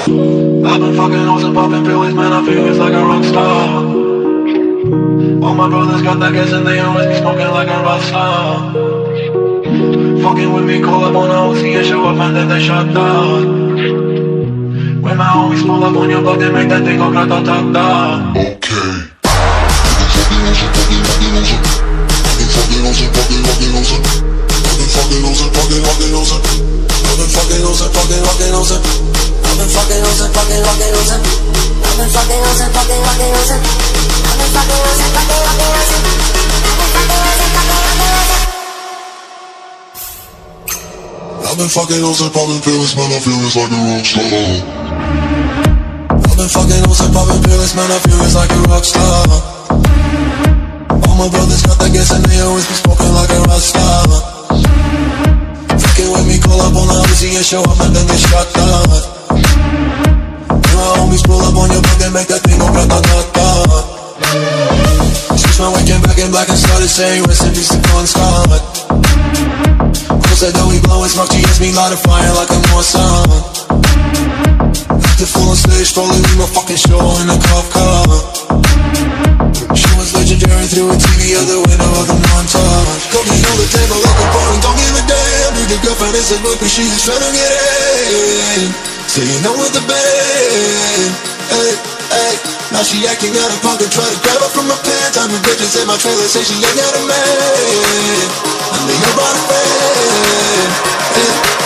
I've been fucking on some poppin' pills, man, I feel it's like a rock star. All my brothers got that gas and they always be smoking like a rockstar. Fucking with me, call up on a OC and show up and then they shut down. When my homies pull up on your block, they make that thing go grata-ta-ta. Okay. I've been fucking on some poppin' pills, man, I feel it's like a rockstar. I've been fucking on some poppin' pills, man, I feel it's like a rockstar. All my brothers got that gas and they always be smoking like a rockstar. Fucking with me, call up on the OC and show up and then they shut down. When my homies pull up on your block, they make that thing go grata-ta-ta. Switch my way, came back in black and started saying rest in peace to Rockstar. Said that we blowin' smoke, she asked me light a fire like a Morsan. Acted full on stage, probably leave my fucking show in a cop car. She was legendary through a TV out the window of the montage. Got me on the table like a phone, don't give a damn. Need a girlfriend, it's a book, she's tryna get in. Saying no with the band, ay, ay. Now she acting out of pocket, trying to grab her from my pants. I'm in bitches in my trailer, say she ain't got a man. And they about a man.